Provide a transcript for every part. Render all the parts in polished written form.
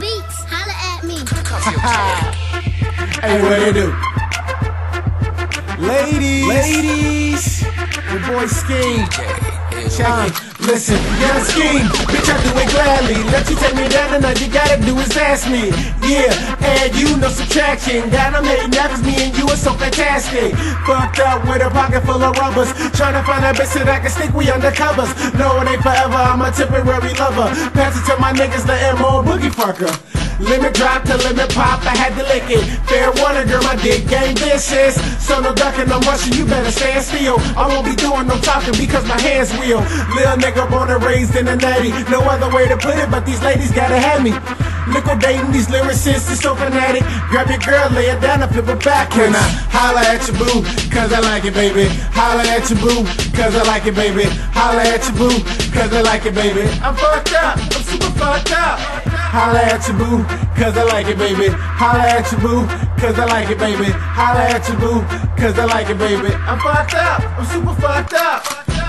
beats, holla at me. Hey, what it do? Ladies, your boy Skeem. Listen, yeah, Skeem, bitch, I do it gladly. Let you take me down, and all you gotta do is ask me. Yeah, and you, no subtraction. God, I'm hating rappers, me and you are so fantastic. Fucked up with a pocket full of rubbers, trying to find a bitch that I can stick, we undercovers. No, it ain't forever, I'm a temporary lover. Pass it to my niggas, the M.O. boogie fucker. Limit drop to limit pop, I had to lick it. Fair warning, girl, my dick game vicious. So no ducking, I'm rushing, you better stand still. I won't be doing no talking because my hands will. Lil nigga born and raised in the natty. No other way to put it, but these ladies gotta have me. Liquidating these lyricists is so fanatic. Grab your girl, lay it down, I flip it backwards. Can I holla at your boo, cause I like it, baby. Holla at your boo, cause I like it, baby. Holla at your boo, cause I like it, baby. I'm fucked up, I'm super fucked up. Holla at your boo, cause I like it, baby. Holla at your boo, cause I like it, baby. Holla at your boo, cause I like it, baby. I'm fucked up, I'm super fucked up.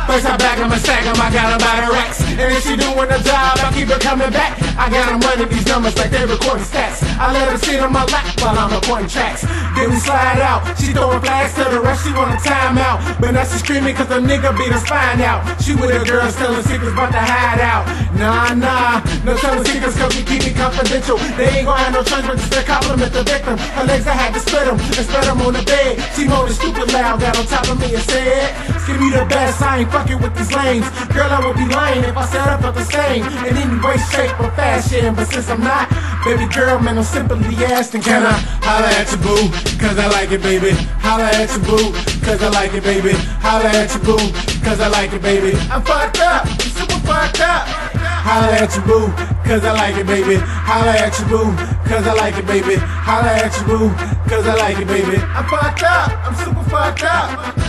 First I back, I'ma stack 'em, I got 'em by the racks. And if she doing the job, I keep her coming back. I got 'em running these numbers like they recording stats. I let her sit on my lap while I'm recording tracks. Then we slide out, she throwing flags to the rest, she want a timeout. But now she screaming cause the nigga beat her spine out. She with her girls telling secrets about to hide out. Nah, no telling secrets cause we keep it confidential. They ain't gonna have no choice but just to compliment the victim. Her legs, I had to split 'em and spread 'em on the bed. She moaning stupid loud, got on top of me and said, "Give me the best, I ain't fucking with these lanes. Girl, I would be lying if I said I felt the same in any way, shape, or fashion. But since I'm not, baby girl, man, I'm simply asking, can I holla at your boo, cause I like it, baby. Holla at your boo, cause I like it, baby. Holla at your boo, cause I like it, baby. I'm fucked up, I'm super fucked up. Holla at your boo, cause I like it, baby. Holla at your boo, cause I like it, baby. Holla at your boo, cause I like it, baby. I'm fucked up, I'm super fucked up.